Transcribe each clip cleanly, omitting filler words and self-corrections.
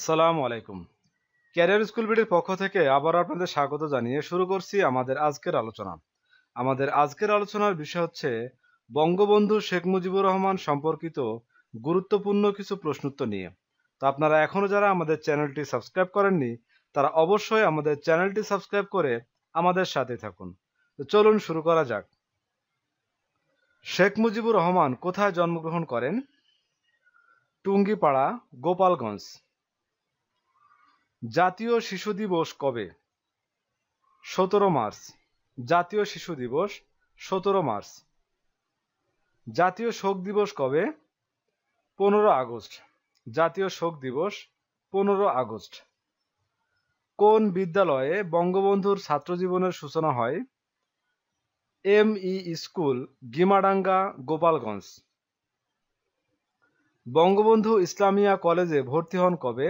আসসালামু আলাইকুম career school ভিডিওর পক্ষ থেকে আবার আপনাদের স্বাগত জানিয়ে শুরু করছি আমাদের আজকের আলোচনা। আমাদের আজকের আলোচনার বিষয় হচ্ছে বঙ্গবন্ধু শেখ মুজিবুর রহমান সম্পর্কিত গুরুত্বপূর্ণ কিছু প্রশ্নোত্তর নিয়ে। তো আপনারা এখনো যারা আমাদের চ্যানেলটি সাবস্ক্রাইব করেননি তারা অবশ্যই আমাদের চ্যানেলটি সাবস্ক্রাইব করে আমাদের সাথে থাকুন। তো চলুন শুরু করা যাক। শেখ মুজিবুর রহমান কোথায় জন্মগ্রহণ করেন? টুঙ্গিপাড়া, গোপালগঞ্জ। জাতীয় শিশু দিবস কবে? 17 মার্চ। জাতীয় শিশু দিবস 17 মার্চ। জাতীয় শোক দিবস কবে? 15 আগস্ট। জাতীয় শোক দিবস 15 আগস্ট। কোন বিদ্যালয়ে বঙ্গবন্ধুর ছাত্র জীবনের সূচনা হয়? M.E. স্কুল, গিমাডাঙ্গা, গোপালগঞ্জ। বঙ্গবন্ধু ইসলামিয়া কলেজে ভর্তি হন কবে?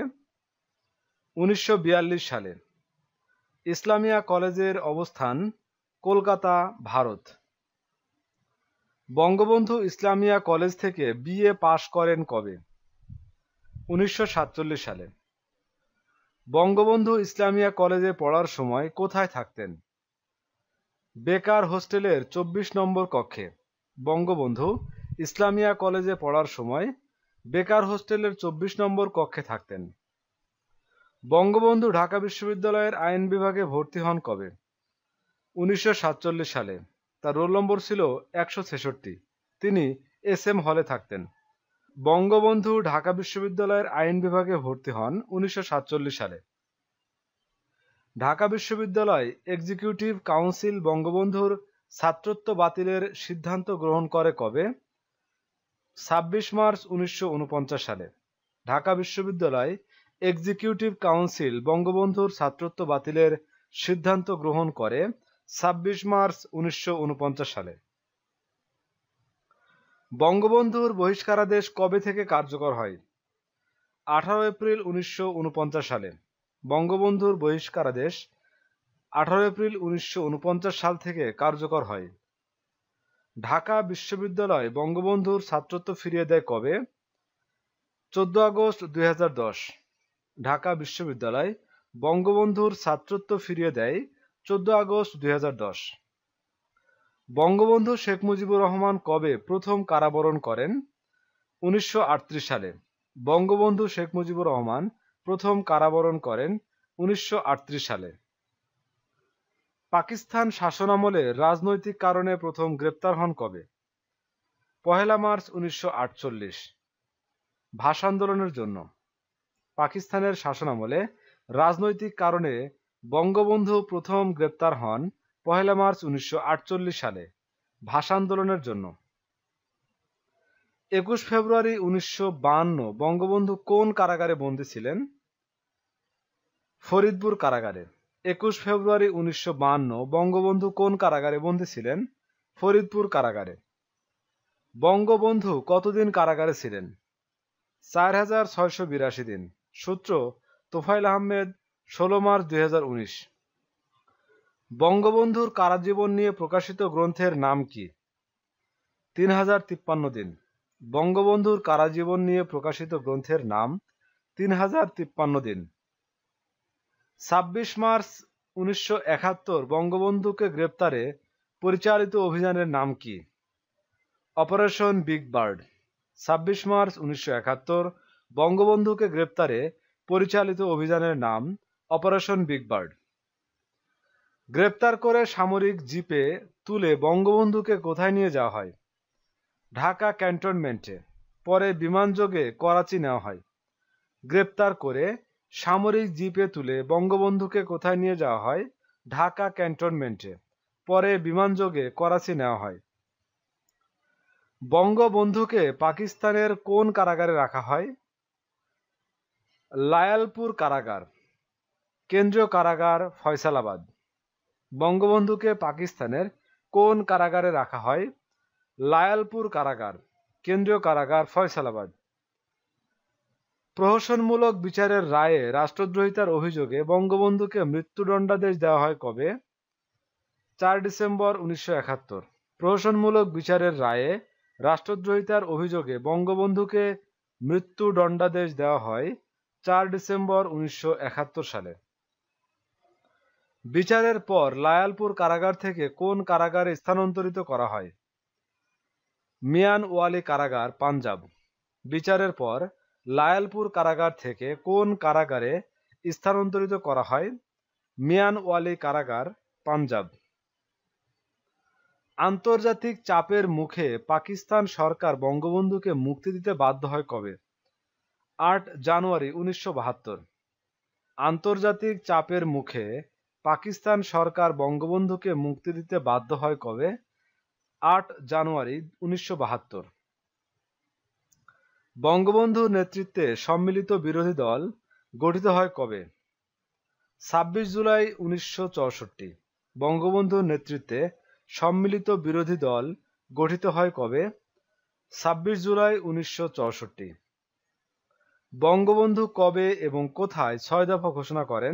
1942 সালে। ইসলামিয়া কলেজের অবস্থান কলকাতা, ভারত। বঙ্গবন্ধু ইসলামিয়া কলেজ থেকে BA পাশ করেন কবে? 1947 সালে। বঙ্গবন্ধু ইসলামিয়া কলেজে পড়ার সময় কোথায় থাকতেন? বেকার হোস্টেলের 24 নম্বর কক্ষে। বঙ্গবন্ধু ইসলামিয়া কলেজে পড়ার সময় বেকার হোস্টেলের 24 নম্বর কক্ষে থাকতেন। বঙ্গবন্ধু ঢাকা বিশ্ববিদ্যালয়ের আইন বিভাগে ভর্তি হন কবে? 1947 সালে। তার রোল নম্বর ছিল 166। তিনি SM হলে থাকতেন। বঙ্গবন্ধু ঢাকা বিশ্ববিদ্যালয়ের আইন বিভাগে ভর্তি হন 1947 সালে। ঢাকা বিশ্ববিদ্যালয় এক্সিকিউটিভ কাউন্সিল বঙ্গবন্ধুর ছাত্রত্ব বাতিলের সিদ্ধান্ত গ্রহণ করে কবে? 26 মার্চ 1949 সালে। ঢাকা বিশ্ববিদ্যালয় এক্সিকিউটিভ কাউন্সিল বঙ্গবন্ধুর ছাত্রত্ব বাতিলের সিদ্ধান্ত গ্রহণ করে 26 মার্চ 1949 সালে। বঙ্গবন্ধুর বহিষ্কারাদেশ কবে থেকে কার্যকর হয়? 18 এপ্রিল 1949 সালে। বঙ্গবন্ধুর বহিষ্কারাদেশ 18 এপ্রিল 1949 সাল থেকে কার্যকর হয়। ঢাকা বিশ্ববিদ্যালয় বঙ্গবন্ধুর ছাত্রত্ব ফিরিয়ে দেয় কবে? 14 আগস্ট 2010। ঢাকা বিশ্ববিদ্যালয় বঙ্গবন্ধুর ছাত্রত্ব ফিরিয়ে দেয় 14 আগস্ট 2010। বঙ্গবন্ধু শেখ মুজিবুর রহমান কবে প্রথম কারাবরণ করেন? 1938 সালে। বঙ্গবন্ধু শেখ মুজিবুর রহমান প্রথম কারাবরণ করেন 1938 সালে। পাকিস্তান শাসনামলে রাজনৈতিক কারণে প্রথম গ্রেপ্তার হন কবে? 1 মার্চ 1948। ভাষা আন্দোলনের জন্য পাকিস্তানের শাসনামলে রাজনৈতিক কারণে বঙ্গবন্ধু প্রথম গ্রেপ্তার হন 1 মার্চ 1948 সালে ভাষা আন্দোলনের জন্য। 21 ফেব্রুয়ারি 1952 বঙ্গবন্ধু কোন কারাগারে বন্দী ছিলেন? ফরিদপুর কারাগারে। 21 ফেব্রুয়ারি 1952 বঙ্গবন্ধু কোন কারাগারে বন্দী ছিলেন? ফরিদপুর কারাগারে। বঙ্গবন্ধু কতদিন কারাগারে ছিলেন? 4682 দিন। সূত্র তোফাইল আহমেদ, 16 মার্চ 2019। বঙ্গবন্ধুর কারাজীবন নিয়ে প্রকাশিত গ্রন্থের নাম কি? 3053 দিন। বঙ্গবন্ধুর কারাজীবন নিয়ে প্রকাশিত গ্রন্থের নাম 3053 দিন। 26 মার্চ 1971 বঙ্গবন্ধুকে গ্রেপ্তারে পরিচালিত অভিযানের নাম কি? Operation Big bird. 26 মার্চ 1971 বঙ্গবন্ধুকে গ্রেপ্তারে পরিচালিত অভিযানের নাম অপারেশন বিগ বার্ড। গ্রেপ্তার করে সামরিক জিপে তুলে বঙ্গবন্ধুকে কোথায় নিয়ে যাওয়া হয়? ঢাকা ক্যান্টনমেন্টে। পরে বিমানযোগে করাচি নেওয়া হয়। গ্রেপ্তার করে সামরিক জিপে তুলে বঙ্গবন্ধুকে কোথায় নিয়ে যাওয়া হয়? ঢাকা ক্যান্টনমেন্টে। পরে বিমানযোগে করাচি নেওয়া হয়। বঙ্গবন্ধুকে পাকিস্তানের কোন কারাগারে রাখা হয়? লায়ালপুর কারাগার, কেন্দ্রীয় কারাগার, ফয়সালাবাদ। বঙ্গবন্ধুকে পাকিস্তানের কোন কারাগারে রাখা হয়? লায়ালপুর কারাগার, কেন্দ্রীয় কারাগার, ফয়সালাবাদ। প্রহসনমূলক বিচারের রায়ে রাষ্ট্রদ্রোহিতার অভিযোগে বঙ্গবন্ধুকে মৃত্যুদণ্ডাদেশ দেওয়া হয় কবে? 4 ডিসেম্বর 1971। প্রহসনমূলক বিচারের রায়ে রাষ্ট্রদ্রোহিতার অভিযোগে বঙ্গবন্ধুকে মৃত্যুদণ্ডাদেশ দেওয়া হয় 4 डिसेम्बर 1971 साले विचारेर पर लायालपुर कारागार थेके कोन कारागारे स्थानान्तरित करा हय मियानवाली कारागार पंजाब विचारेर पर लायालपुर कारागार थेके कोन कारागारे स्थानान्तरित करा हय मियानवाली कारागार पंजाब आंतर्जातिक चापेर मुखे पाकिस्तान सरकार बंगबंधुके मुक्ति दिते बाध्य हय कबे 8 জানুয়ারি 1972 आंतर्जातिक चापेर मुखे पाकिस्तान सरकार बंगबंधुके मुक्ति दिते बाध्य हय कबे 8 জানুয়ারি 1972 बंगबंधुर नेतृत्वे सम्मिलित बिरोधी दल गठित हय कबे 26 জুলাই 1964 बंगबंधुर नेतृत्वे सम्मिलित बिरोधी दल गठित हय कबे 26 জুলাই 1964 बंगबंधु कबे एवं कोथाय 6 दफा घोषणा करें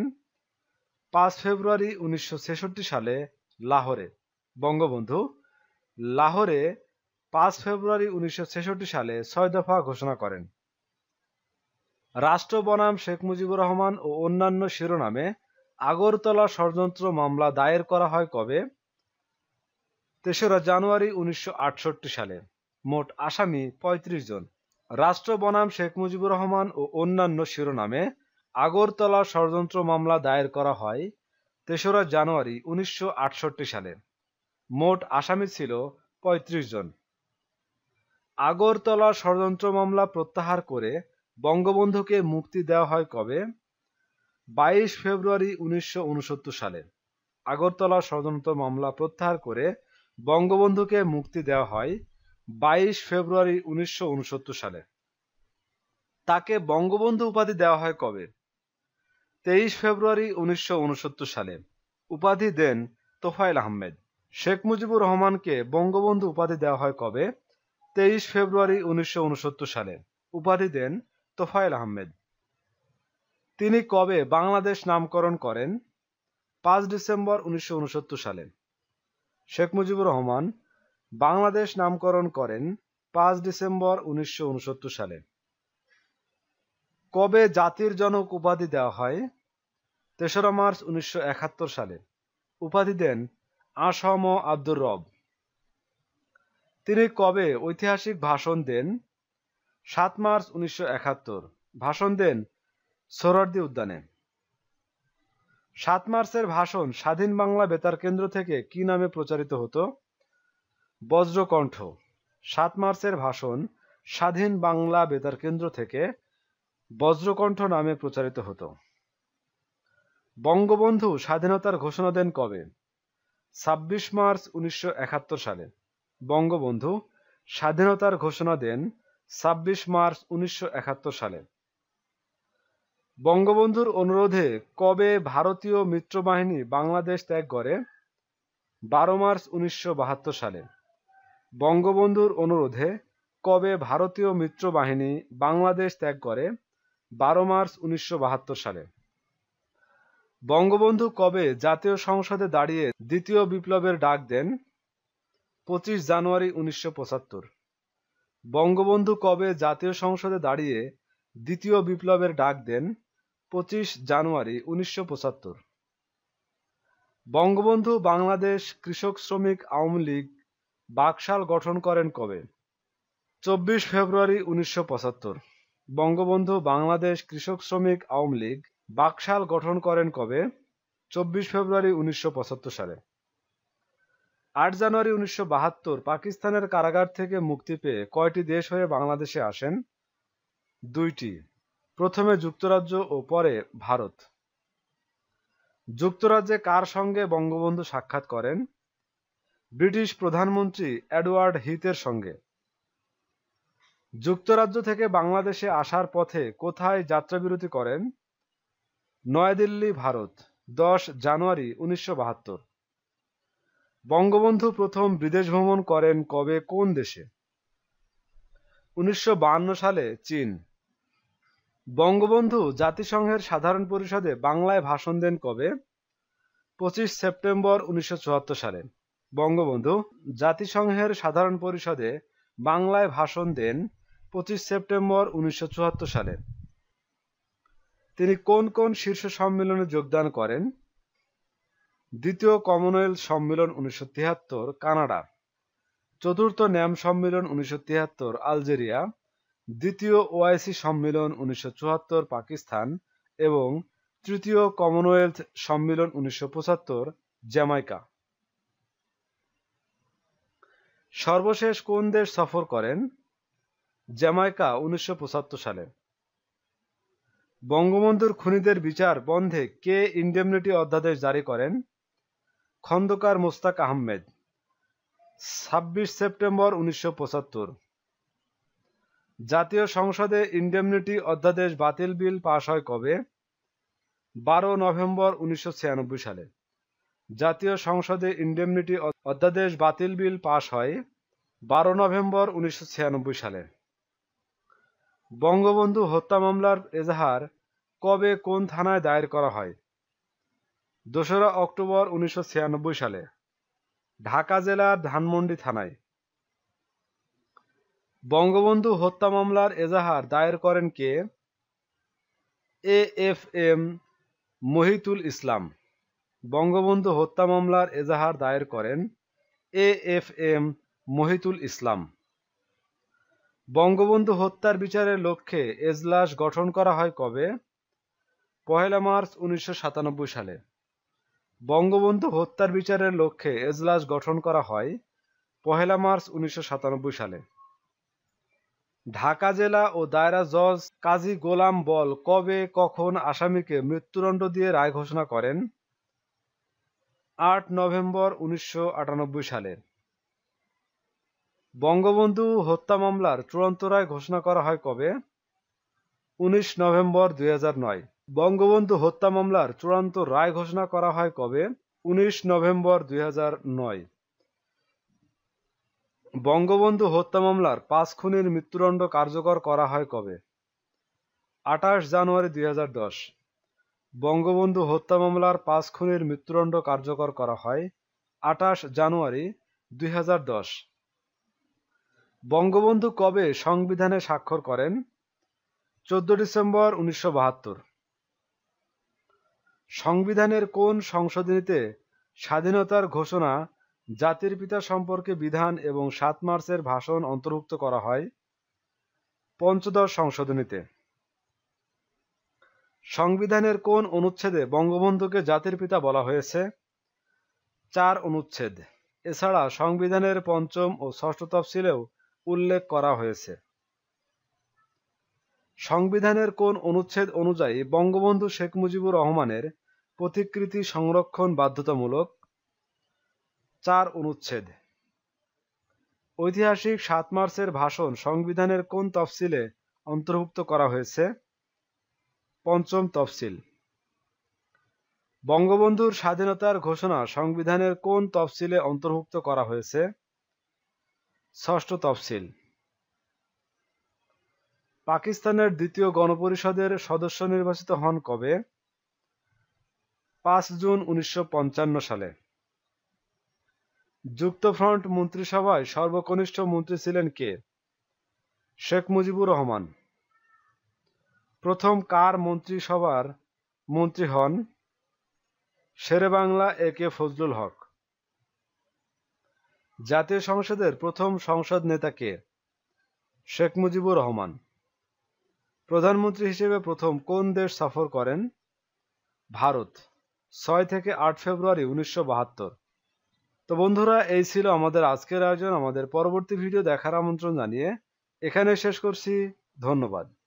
5 ফেব্রুয়ারি 1966 साले लाहौरे बंगबंधु लाहौरे 5 ফেব্রুয়ারি 1966 साले 6 दफा घोषणा करें राष्ट्र बनाम शेख मुजिबुर रहमान और अन्यान्य शिरोनामे আগরতলা षड़यंत्र मामला दायर करा हय कबे 13 জানুয়ারি 1968 साले मोट आसामी 35 जन राष्ट्र बनाम शेख मुजिबुर रहमान और अन्यान्य शिरोनामे আগরতলা षड़यंत्र मामला दायर करा हय 13 জানুয়ারি 1968 साले मोट आसामी छिलो 35 जन আগরতলা षड़यंत्र मामला प्रत्याहार करे बंगबंधुके मुक्ति देওয়া হয় कबे 22 ফেব্রুয়ারি 1969 साले আগরতলা ষড়যন্ত্র मामला প্রত্যাহার করে বঙ্গবন্ধুকে মুক্তি দেওয়া হয় 22 ফেব্রুয়ারি 1969 সালে তাকে বঙ্গবন্ধু উপাধি দেওয়া হয় কবে 23 ফেব্রুয়ারি 1969 সালে উপাধি দেন তোফায়েল আহমেদ শেখ মুজিবুর রহমানকে বঙ্গবন্ধু উপাধি দেওয়া হয় কবে 23 ফেব্রুয়ারি 1969 সালে উপাধি দেন তোফায়েল আহমেদ তিনি কবে বাংলাদেশ নামকরণ করেন 5 ডিসেম্বর 1969 সালে शेख मुजिबुर रहमान बांग्लादेश नामकरण करें 5 डिसेम्बर 1969 साले कबे जातिर जनक उपाधि देওয়া হয় 13 মার্চ 1971 साले उपाधि दें आसम आब्दुर रब तिनी कबे ऐतिहासिक भाषण दें 7 মার্চ 1971 भाषण दें সোহরাওয়ার্দী উদ্যানে 7 মার্চের ভাষণ স্বাধীন বাংলা বেতার কেন্দ্র থেকে কি নামে প্রচারিত হতো বজ্রকণ্ঠ 7 মার্চের ভাষণ স্বাধীন বাংলা বেতার কেন্দ্র থেকে বজ্রকণ্ঠ নামে প্রচারিত হতো বঙ্গবন্ধু স্বাধীনতার ঘোষণা দেন কবে 26 মার্চ 1971 সালে বঙ্গবন্ধু স্বাধীনতার ঘোষণা দেন 26 মার্চ 1971 সালে বঙ্গবন্ধুর অনুরোধে কবে ভারতীয় মিত্র বাহিনী বাংলাদেশ ত্যাগ করে 12 মার্চ 1972 সালে বঙ্গবন্ধুর অনুরোধে কবে ভারতীয় মিত্র বাহিনী বাংলাদেশ ত্যাগ করে 12 মার্চ 1972 সালে বঙ্গবন্ধু কবে জাতীয় সংসদে দাঁড়িয়ে দ্বিতীয় বিপ্লবের ডাক দেন 25 জানুয়ারি 1975 বঙ্গবন্ধু কবে জাতীয় সংসদে দাঁড়িয়ে দ্বিতীয় বিপ্লবের ডাক দেন 25 জানুয়ারি 1975 বঙ্গবন্ধু বাংলাদেশ কৃষক শ্রমিক আওয়ামী লীগ বাকশাল গঠন করেন কবে 24 ফেব্রুয়ারি 1975 বঙ্গবন্ধু বাংলাদেশ কৃষক শ্রমিক আওয়ামী লীগ বাকশাল গঠন করেন কবে 24 ফেব্রুয়ারি 1975 সালে 8 জানুয়ারি 1972 পাকিস্তানের কারাগার থেকে মুক্তি পেয়ে কয়টি দেশ হয়ে বাংলাদেশে আসেন 2টি প্রথমে যুক্তরাজ্য ও পরে ভারত যুক্তরাজ্যে কার সঙ্গে বঙ্গবন্ধু সাক্ষাৎ করেন ব্রিটিশ প্রধানমন্ত্রী এডওয়ার্ড হিথের সঙ্গে যুক্তরাজ্য থেকে বাংলাদেশে আসার পথে কোথায় যাত্রাবিরতি করেন নয়াদিল্লি ভারত 10 জানুয়ারি 1972 বঙ্গবন্ধু প্রথম বিদেশ ভ্রমণ করেন কবে কোন দেশে 1952 সালে চীন বঙ্গবন্ধু জাতিসংঘের সাধারণ পরিষদে বাংলায় ভাষণ দেন কবে 25 সেপ্টেম্বর 1974 সালে বঙ্গবন্ধু জাতিসংঘের সাধারণ পরিষদে বাংলায় ভাষণ দেন 25 সেপ্টেম্বর 1974 সালে তিনি কোন কোন শীর্ষ সম্মেলনে যোগদান করেন? দ্বিতীয় কমনওয়েলথ সম্মেলন 1973 কানাডা, চতুর্থ ন্যাম সম্মেলন 1973 আলজেরিয়া, দ্বিতীয় ওআইসি সম্মেলন 1974 পাকিস্তান এবং তৃতীয় কমনওয়েলথ সম্মেলন 1975 জ্যামাইকা। সর্বশেষ কোন দেশ সফর করেন? জ্যামাইকা 1975 সালে। বঙ্গবন্ধুর খুনিদের বিচার বন্ধে কে ইনডেমনিটি অধ্যাদেশ জারি করেন? খন্দকার মোস্তাক আহমেদ। 26 সেপ্টেম্বর 1975 জাতীয় সংসদে ইনডেমনিটি অধ্যাদেশ বাতিল বিল পাশ হয় কবে? 12 নভেম্বর 1996 সালে জাতীয় সংসদে ইনডেমনিটি অধ্যাদেশ বাতিল বিল পাশ হয় 12 নভেম্বর 1996 সালে। বঙ্গবন্ধু হত্যা মামলার এজাহার কবে কোন থানায় দায়ের করা হয়? 2রা অক্টোবর 1996 সালে ঢাকা জেলার ধানমন্ডি থানায়। বঙ্গবন্ধু হত্যা মামলার এজাহার দায়ের করেন কে? A.F.M. মহিতুল ইসলাম। বঙ্গবন্ধু হত্যা মামলার এজাহার দায়ের করেন A.F.M. মহিতুল ইসলাম। বঙ্গবন্ধু হত্যার বিচারের লক্ষ্যে এজলাস গঠন করা হয় কবে? 1 মার্চ 1997 সালে বঙ্গবন্ধু হত্যার বিচারের লক্ষ্যে এজলাস গঠন করা হয় 1 মার্চ 1997 সালে। ঢাকা জেলা ও দায়রা জজ কাজী গোলাম বল কবে কখন আসামিকে মৃত্যুদণ্ড দিয়ে রায় ঘোষণা করেন? 8 নভেম্বর 1998 সালে বঙ্গবন্ধু হত্যা মামলার চূড়ান্ত রায় ঘোষণা করা হয় কবে? 19 নভেম্বর 2009 বঙ্গবন্ধু হত্যা মামলার চূড়ান্ত রায় ঘোষণা করা হয় কবে? 19 নভেম্বর 2009 বঙ্গবন্ধু হত্যা মামলার 5 খুনির মৃত্যুদণ্ড কার্যকর করা হয় কবে? 28 জানুয়ারি 2010 বঙ্গবন্ধু হত্যা মামলার 5 খুনির মৃত্যুদণ্ড কার্যকর করা হয় 28 জানুয়ারি 2010। বঙ্গবন্ধু কবে সংবিধানে স্বাক্ষর করেন? 14 ডিসেম্বর 1972 সংবিধানের কোন সংশোধনীতে স্বাধীনতার ঘোষণা, জাতির পিতা সম্পর্কে বিধান এবং 7 মার্চের ভাষণ অন্তর্ভুক্ত করা হয়? 55 সংশোধনীতে। সংবিধানের কোন অনুচ্ছেদে বঙ্গবন্ধুকে জাতির পিতা বলা হয়েছে? 4 অনুচ্ছেদ। এছাড়া সংবিধানের 5ম ও 6ম তফসিলেও উল্লেখ করা হয়েছে। সংবিধানের কোন অনুচ্ছেদ অনুযায়ী বঙ্গবন্ধু শেখ মুজিবুর রহমানের প্রতিকৃতি সংরক্ষণ বাধ্যতামূলক? 4 অনুচ্ছেদ। ঐতিহাসিক 7 মার্চের ভাষণ সংবিধানের কোন তফসিলে অন্তর্ভুক্ত করা হয়েছে? 5ম তফসিল। বঙ্গবন্ধুর স্বাধীনতার ঘোষণা সংবিধানের কোন তফসিলে অন্তর্ভুক্ত করা হয়েছে? 6ম তফসিল। পাকিস্তানের 2য় গণপরিষদের সদস্য নির্বাচিত হন কবে? 5 জুন 1955 সালে যুক্তফ্রন্ট মন্ত্রিসভায় সর্বকনিষ্ঠ মন্ত্রী ছিলেন কে? শেখ মুজিবুর রহমান। প্রথম কার মন্ত্রিসভার মন্ত্রী হন? শেরে বাংলা A.K. ফজলুল হক। জাতীয় সংসদের প্রথম সংসদ নেতা কে? শেখ মুজিবুর রহমান। প্রধানমন্ত্রী হিসেবে প্রথম কোন দেশ সফর করেন? ভারত। 6 থেকে 8 ফেব্রুয়ারি 1972। তো বন্ধুরা, এই ছিল আমাদের আজকের আয়োজন। আমাদের পরবর্তী ভিডিও দেখার আমন্ত্রণ জানিয়ে এখানে শেষ করছি। ধন্যবাদ।